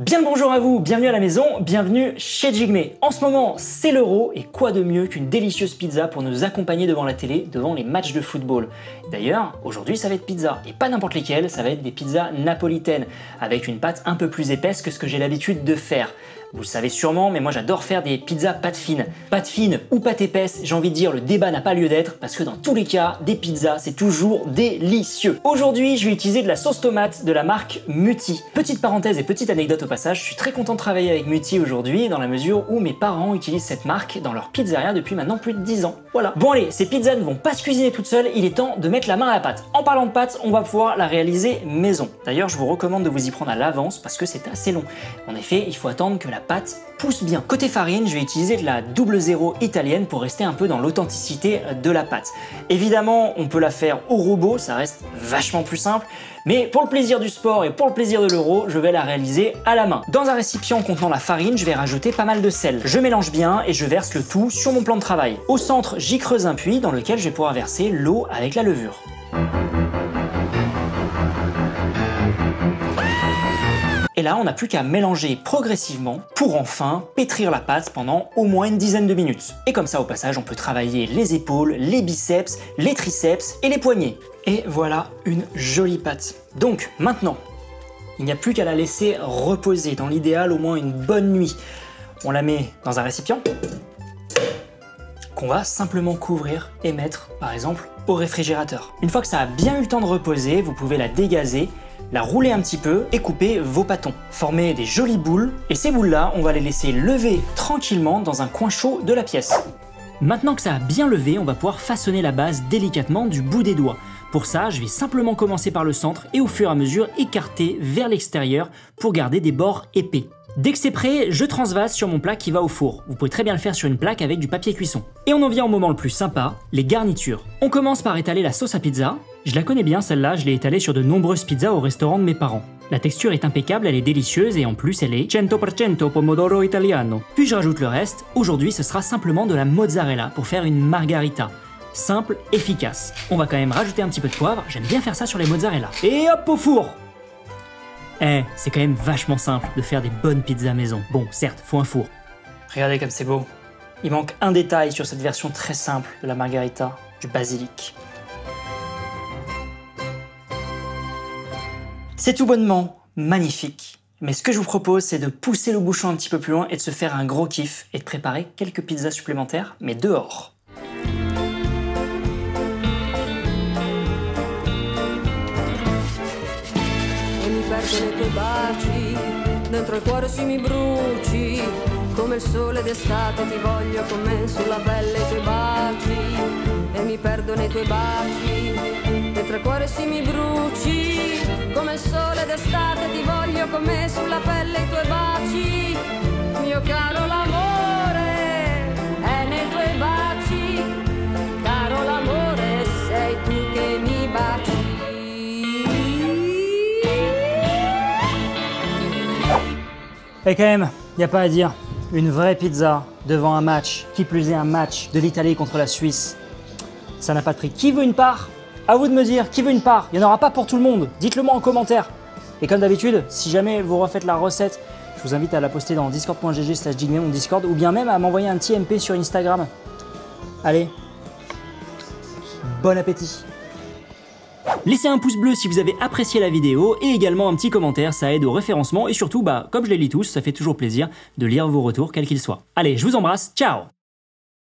Bien le bonjour à vous, bienvenue à la maison, bienvenue chez Jigmé. En ce moment, c'est l'euro et quoi de mieux qu'une délicieuse pizza pour nous accompagner devant la télé, devant les matchs de football. D'ailleurs, aujourd'hui ça va être pizza, et pas n'importe lesquelles, ça va être des pizzas napolitaines, avec une pâte un peu plus épaisse que ce que j'ai l'habitude de faire. Vous le savez sûrement, mais moi j'adore faire des pizzas pâte fine. Pâte fine ou pâte épaisse, j'ai envie de dire, le débat n'a pas lieu d'être, parce que dans tous les cas, des pizzas, c'est toujours délicieux. Aujourd'hui, je vais utiliser de la sauce tomate de la marque Mutti. Petite parenthèse et petite anecdote au passage, je suis très content de travailler avec Mutti aujourd'hui, dans la mesure où mes parents utilisent cette marque dans leur pizzeria depuis maintenant plus de 10 ans. Voilà. Bon allez, ces pizzas ne vont pas se cuisiner toutes seules, il est temps de mettre la main à la pâte. En parlant de pâte, on va pouvoir la réaliser maison. D'ailleurs, je vous recommande de vous y prendre à l'avance, parce que c'est assez long. En effet, il faut attendre que la pâte pousse bien. Côté farine, je vais utiliser de la 00 italienne pour rester un peu dans l'authenticité de la pâte. Évidemment, on peut la faire au robot, ça reste vachement plus simple, mais pour le plaisir du sport et pour le plaisir de l'euro, je vais la réaliser à la main. Dans un récipient contenant la farine, je vais rajouter pas mal de sel. Je mélange bien et je verse le tout sur mon plan de travail. Au centre, j'y creuse un puits dans lequel je vais pouvoir verser l'eau avec la levure. Et là, on n'a plus qu'à mélanger progressivement pour enfin pétrir la pâte pendant au moins une dizaine de minutes. Et comme ça, au passage, on peut travailler les épaules, les biceps, les triceps et les poignets. Et voilà une jolie pâte. Donc maintenant, il n'y a plus qu'à la laisser reposer, dans l'idéal au moins une bonne nuit. On la met dans un récipient qu'on va simplement couvrir et mettre, par exemple, au réfrigérateur. Une fois que ça a bien eu le temps de reposer, vous pouvez la dégazer, la rouler un petit peu et couper vos pâtons. Formez des jolies boules, et ces boules-là, on va les laisser lever tranquillement dans un coin chaud de la pièce. Maintenant que ça a bien levé, on va pouvoir façonner la base délicatement du bout des doigts. Pour ça, je vais simplement commencer par le centre et au fur et à mesure écarter vers l'extérieur pour garder des bords épais. Dès que c'est prêt, je transvase sur mon plat qui va au four. Vous pouvez très bien le faire sur une plaque avec du papier cuisson. Et on en vient au moment le plus sympa, les garnitures. On commence par étaler la sauce à pizza. Je la connais bien celle-là, je l'ai étalée sur de nombreuses pizzas au restaurant de mes parents. La texture est impeccable, elle est délicieuse et en plus elle est 100% pomodoro italiano. Puis je rajoute le reste, aujourd'hui ce sera simplement de la mozzarella pour faire une margarita. Simple, efficace. On va quand même rajouter un petit peu de poivre, j'aime bien faire ça sur les mozzarella. Et hop au four! C'est quand même vachement simple de faire des bonnes pizzas maison. Bon, certes, faut un four. Regardez comme c'est beau. Il manque un détail sur cette version très simple de la margarita, du basilic. C'est tout bonnement magnifique. Mais ce que je vous propose, c'est de pousser le bouchon un petit peu plus loin et de se faire un gros kiff et de préparer quelques pizzas supplémentaires, mais dehors. Nei tuoi baci, dentro il cuore si mi bruci, come il sole d'estate ti voglio con me sulla pelle i tuoi baci, e mi perdo nei tuoi baci, dentro il cuore si mi bruci, come il sole d'estate ti voglio con me sulla pelle i tuoi baci, mio caro l'amore è nei tuoi baci, caro l'amore sei tu che mi baci. Et quand même, il n'y a pas à dire, une vraie pizza devant un match, qui plus est un match de l'Italie contre la Suisse, ça n'a pas de prix. Qui veut une part? À vous de me dire, qui veut une part? Il n'y en aura pas pour tout le monde, dites-le moi en commentaire. Et comme d'habitude, si jamais vous refaites la recette, je vous invite à la poster dans discord.gg/jigme, mon Discord, ou bien même à m'envoyer un petit MP sur Instagram. Allez, bon appétit! Laissez un pouce bleu si vous avez apprécié la vidéo et également un petit commentaire, ça aide au référencement et surtout, comme je les lis tous, ça fait toujours plaisir de lire vos retours quels qu'ils soient. Allez, je vous embrasse, ciao!